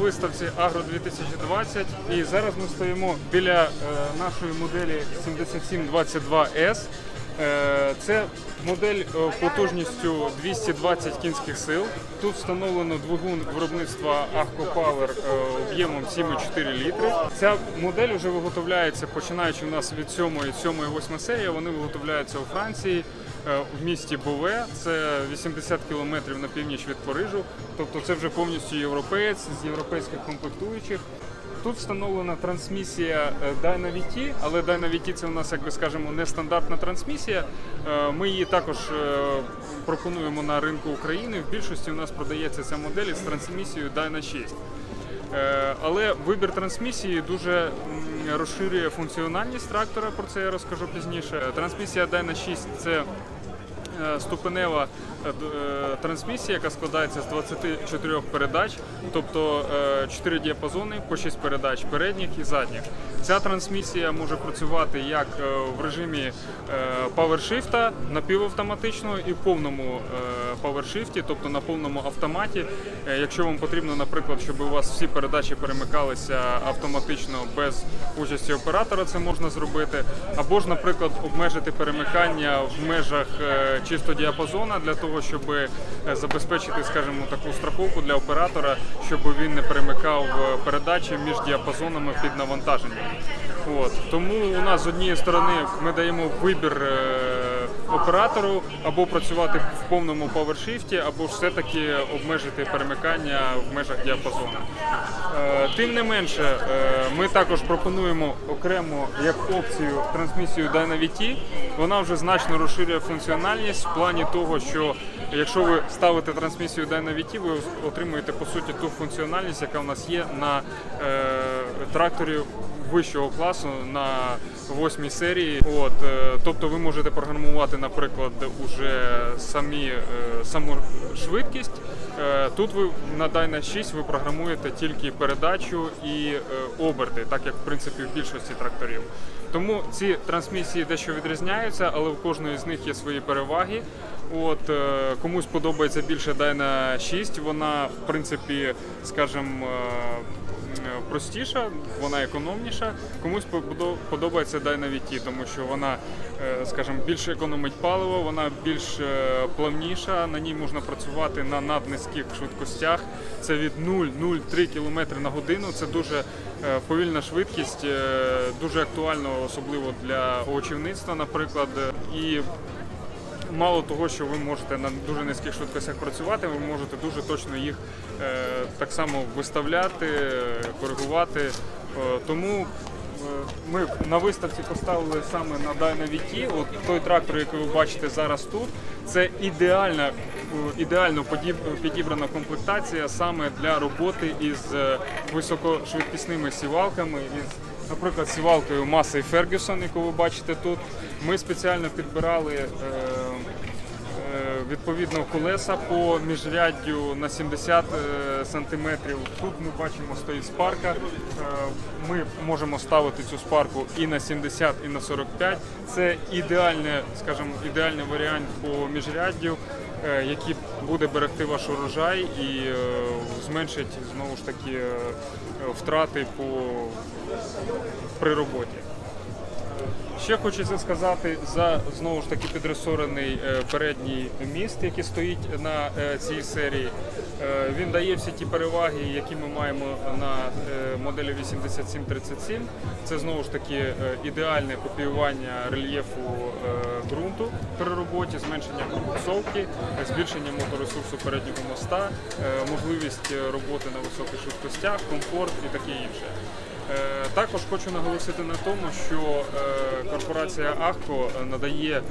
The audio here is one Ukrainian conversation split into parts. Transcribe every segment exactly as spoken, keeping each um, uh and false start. виставці Агро дві тисячі двадцять, і зараз ми стоїмо біля нашої моделі сім сім два два Ес. Це модель потужністю двісті двадцять кінських сил. Тут встановлено двигун виробництва AGCO Power об'ємом сім цілих чотири літри. Ця модель вже виготовляється, починаючи у нас від сьомої, сьомої, восьмої серії, вони виготовляються у Франції, в місті Бове, це вісімдесят кілометрів на північ від Парижу. Тобто це вже повністю європеєць, з європейських комплектуючих. Тут встановлена трансмісія Dyna-ві ті, але Dyna-ві ті це у нас, як би скажемо, нестандартна трансмісія. Ми її також пропонуємо на ринку України. В більшості у нас продається ця модель з трансмісією Dyna шість. Але вибір трансмісії дуже розширює функціональність трактора, про це я розкажу пізніше. Трансмісія Dyna шість – це ступенева трансмісія, яка складається з двадцяти чотирьох передач, тобто чотири діапазони по шість передач передніх і задніх. Ця трансмісія може працювати як в режимі павершифта, напівавтоматичного і в повному павершифті, тобто на повному автоматі. Якщо вам потрібно, наприклад, щоб у вас всі передачі перемикалися автоматично без участі оператора, це можна зробити. Або ж, наприклад, обмежити перемикання в межах чисто діапазона для того, щоб забезпечити, скажімо, таку страховку для оператора, щоб він не перемикав передачі між діапазонами під навантаженням. От. Тому у нас з однієї сторони ми даємо вибір оператору або працювати в повному павершифті, або все-таки обмежити перемикання в межах діапазону. Тим не менше, ми також пропонуємо окремо як опцію трансмісію Dyna-ві ті. Вона вже значно розширює функціональність в плані того, що якщо ви ставите трансмісію Dyna-ві ті, ви отримуєте по суті ту функціональність, яка в нас є на тракторі вищого класу на восьмій серії. От, тобто ви можете програмувати, наприклад, уже самі, саму швидкість. Тут ви на Dyna шість ви програмуєте тільки передачу і оберти, так як в принципі в більшості тракторів. Тому ці трансмісії дещо відрізняються, але в кожної з них є свої переваги. От, комусь подобається більше Dyna шість, вона в принципі, скажімо, простіша, вона економніша. Комусь подобається Dyna-ві ті, тому що вона, скажімо, більш економить паливо, вона більш плавніша, на ній можна працювати на наднизьких швидкостях. Це від нуль нуль три км на годину, це дуже повільна швидкість, дуже актуально, особливо для овочівництва, наприклад. І мало того, що ви можете на дуже низьких швидкостях працювати, ви можете дуже точно їх е, так само виставляти, коригувати. Е, тому е, ми на виставці поставили саме на Dyna-ві ті. От той трактор, який ви бачите зараз тут, це ідеальна, ідеально підібрана комплектація саме для роботи із високошвидкісними сівалками, із, наприклад, сівалкою Massey Ferguson, яку ви бачите тут. Ми спеціально підбирали е, відповідно колеса по міжряддю на сімдесят сантиметрів. Тут ми бачимо, стоїть спарка. Ми можемо ставити цю спарку і на сімдесят, і на сорок п'ять. Це ідеальне, скажімо, ідеальний варіант по міжряддю, який буде берегти ваш урожай і зменшить, знову ж таки, втрати по, при роботі. Ще хочеться сказати за, знову ж таки, підресорений передній міст, який стоїть на цій серії. Він дає всі ті переваги, які ми маємо на моделі вісімдесят сім тридцять сім. Це, знову ж таки, ідеальне копіювання рельєфу ґрунту при роботі, зменшення пробуксовки, збільшення моторесурсу переднього моста, можливість роботи на високих швидкостях, комфорт і таке інше. Також хочу наголосити на тому, що корпорація Ахко надає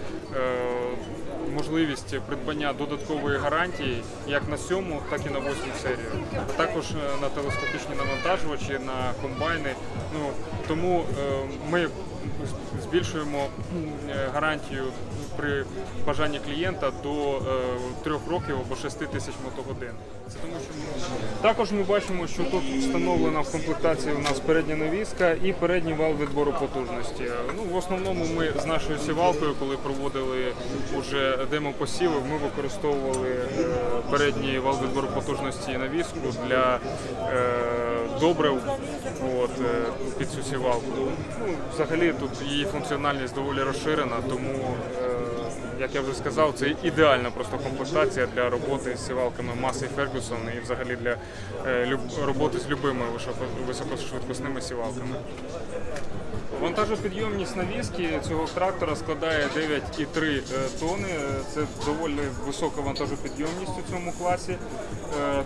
можливість придбання додаткової гарантії як на сьому, так і на восьму серію, а також на телескопічні навантажувачі, на комбайни Ну, тому е, ми збільшуємо гарантію при бажанні клієнта до трьох е, років або шести тисяч мотогодин. Це тому, що ми... Також ми бачимо, що тут встановлена в комплектації у нас передня навіска і передній вал відбору потужності. Ну, в основному ми з нашою сівалкою, коли проводили уже демопосіви, ми використовували е, передній вал відбору потужності і навіску для е, добрив от, під цю сівалку. Ну, взагалі тут її функціональність доволі розширена, тому, як я вже сказав, це ідеальна просто комплектація для роботи з сівалками Massey Ferguson і взагалі для роботи з любими високошвидкісними сівалками. Вантажопідйомність навіски цього трактора складає дев'ять і три тонни, це доволі висока вантажопідйомність у цьому класі.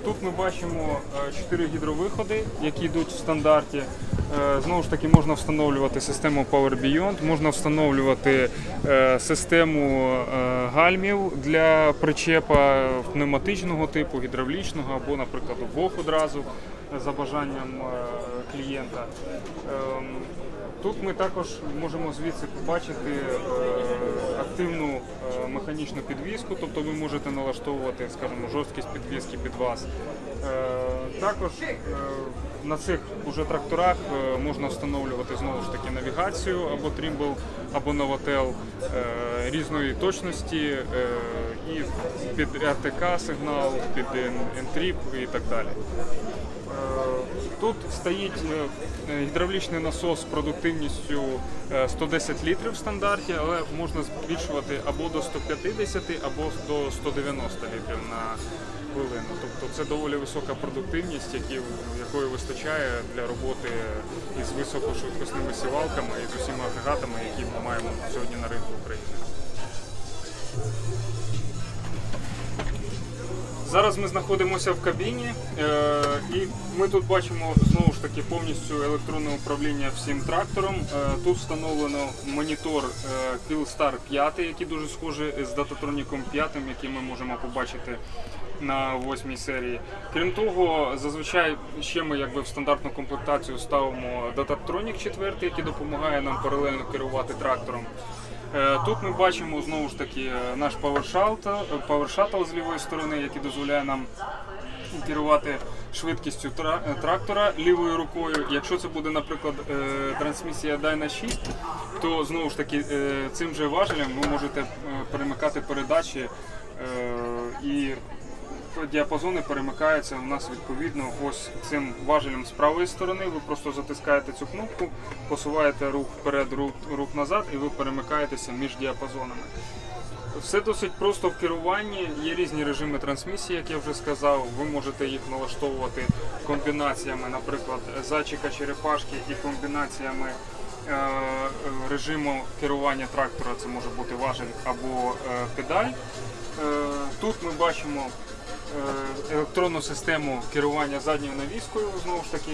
Тут ми бачимо чотири гідровиходи, які йдуть в стандарті. Знову ж таки, можна встановлювати систему Power Beyond, можна встановлювати систему гальмів для причепа пневматичного типу, гідравлічного або, наприклад, обох одразу за бажанням клієнта. Тут ми також можемо звідси побачити активну механічну підвіску, тобто ви можете налаштовувати, скажімо, жорсткість підвіски під вас. Також на цих уже тракторах можна встановлювати знову ж таки навігацію або Trimble, або NovAtel різної точності і під РТК сигнал, під Н-Trip і так далі. Тут стоїть гідравлічний насос з продуктивністю сто десять літрів в стандарті, але можна збільшувати або до ста п'ятдесяти, або до ста дев'яноста літрів на хвилину. Тобто це доволі висока продуктивність, якої вистачає для роботи із високошвидкісними сівалками і з усіма агрегатами, які ми маємо сьогодні на ринку України. Зараз ми знаходимося в кабіні, і ми тут бачимо знову ж таки повністю електронне управління всім трактором. Тут встановлено монітор Кілстар п'ять, який дуже схожий з Datatronic п'ять, який ми можемо побачити на восьмій серії. Крім того, зазвичай ще ми якби в стандартну комплектацію ставимо Datatronic чотири, який допомагає нам паралельно керувати трактором. Тут ми бачимо знову ж таки наш PowerShuttle з лівої сторони, який дозволяє нам керувати швидкістю трактора лівою рукою. Якщо це буде, наприклад, трансмісія Dyna шість, то знову ж таки цим же важелем ви можете перемикати передачі, і діапазони перемикаються у нас відповідно ось цим важелем з правої сторони. Ви просто затискаєте цю кнопку, посуваєте рух вперед, рух назад, і ви перемикаєтеся між діапазонами. Все досить просто в керуванні, є різні режими трансмісії, як я вже сказав, ви можете їх налаштовувати комбінаціями, наприклад, зайчика, черепашки і комбінаціями режиму керування трактора, це може бути важель або педаль. Тут ми бачимо електронну систему керування задньою навіскою, знову ж таки,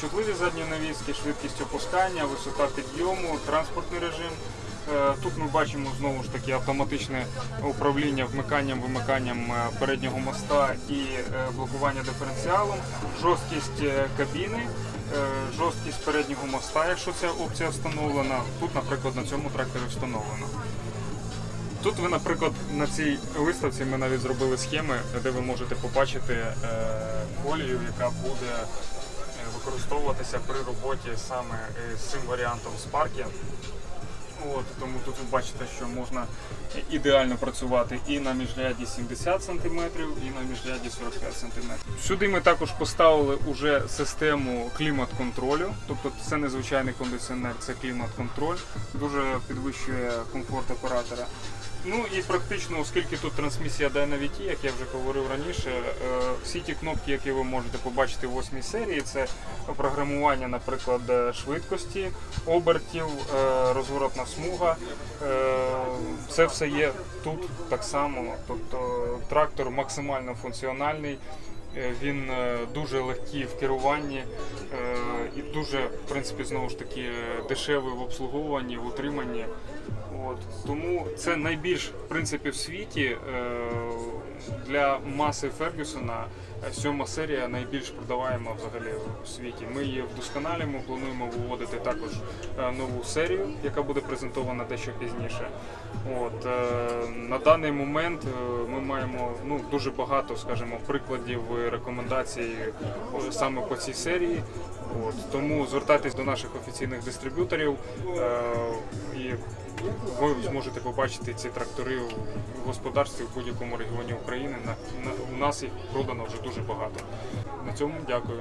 чутливість задньої навіски, швидкість опускання, висота підйому, транспортний режим. Тут ми бачимо знову ж таки автоматичне управління вмиканням-вимиканням переднього моста і блокування диференціалом, жорсткість кабіни, жорсткість переднього моста, якщо ця опція встановлена. Тут, наприклад, на цьому тракторі встановлено. Тут ви, наприклад, на цій виставці ми навіть зробили схеми, де ви можете побачити колію, яка буде використовуватися при роботі саме з цим варіантом спарки. От, тому тут ви бачите, що можна ідеально працювати і на міжряді сімдесят сантиметрів, і на міжряді сорок п'ять сантиметрів. Сюди ми також поставили уже систему клімат-контролю, тобто це не звичайний кондиціонер, це клімат-контроль, дуже підвищує комфорт оператора. Ну і практично, оскільки тут трансмісія Dyna-ві ті, як я вже говорив раніше, всі ті кнопки, які ви можете побачити в восьмій серії, це програмування, наприклад, швидкості, обертів, розворотна смуга, це все є тут так само, тобто трактор максимально функціональний, він дуже легкий в керуванні і дуже, в принципі, знову ж таки, дешевий в обслуговуванні, в утриманні. От. Тому це найбільш, в принципі, в світі для Массі Фергюсона сьома серія найбільш продаваєма взагалі у світі. Ми її вдосконалюємо, плануємо виводити також нову серію, яка буде презентована дещо пізніше. От. На даний момент ми маємо ну, дуже багато, скажімо, прикладів і рекомендацій саме по цій серії. От. Тому звертайтесь до наших офіційних дистриб'юторів і ви зможете побачити ці трактори в господарстві в будь-якому регіоні України. У нас їх продано вже дуже багато. На цьому дякую.